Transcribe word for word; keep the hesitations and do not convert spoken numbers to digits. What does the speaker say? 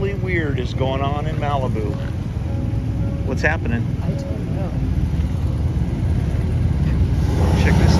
really weird is going on in Malibu. What's happening? I don't know. Check this out.